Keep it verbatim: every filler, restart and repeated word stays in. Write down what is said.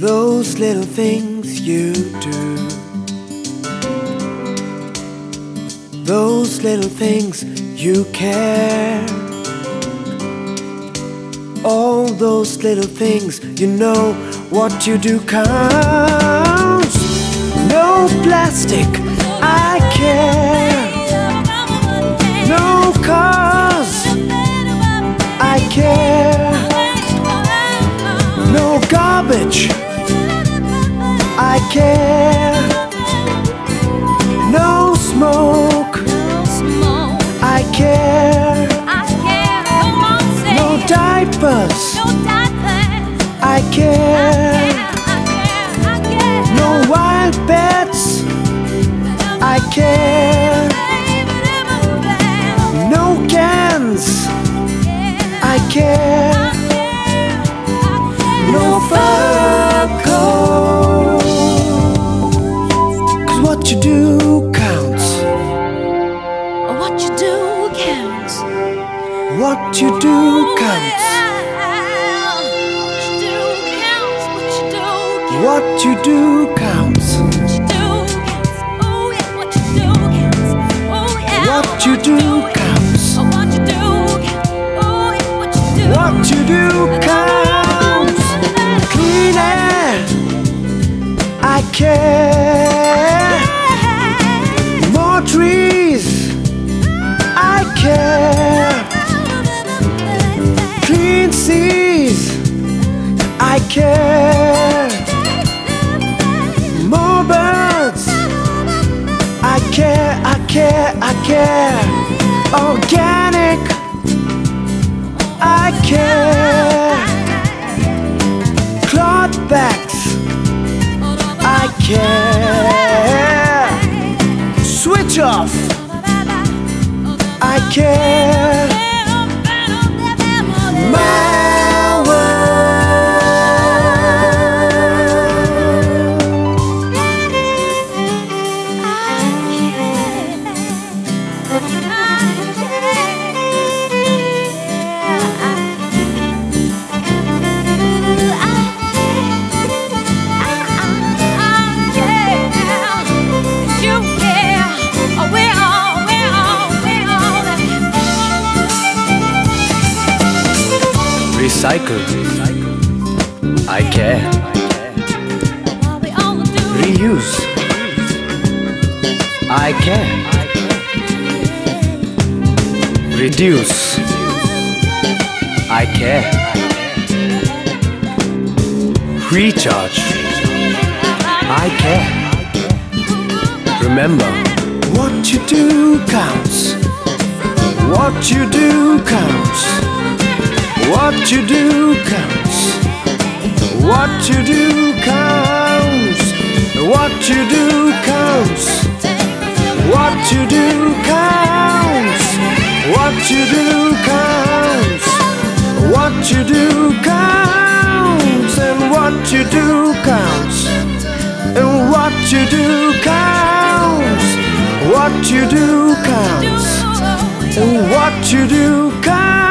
those little things you do, those little things you care, all those little things you know. What you do counts. No plastic, I care. No cars, I care. No garbage, I care. No smoke, I care. No diapers, I care. No wild pets, I care. No cans, I care. No fur coat, 'cause what you do counts. What you do counts. What you do counts. What you do counts. What you do counts. Oh yeah, what you do counts. Oh yeah. What you do counts. Oh, what you do counts. Oh yeah, what you do. What you do counts. Clean air, I care. More trees, I care. Clean seas, I care. I care, I care, I care. Organic, I care. Cloth bags, I care. Switch off, I care. Recycle, I care. Reuse, I care. Reduce, I care. Recharge, I care. Remember, what you do counts. What you do counts. What you do counts. What you do counts. What you do counts. What you do counts. What you do counts. What you do counts. And what you do counts. And what you do counts. What you do counts. And what you do counts.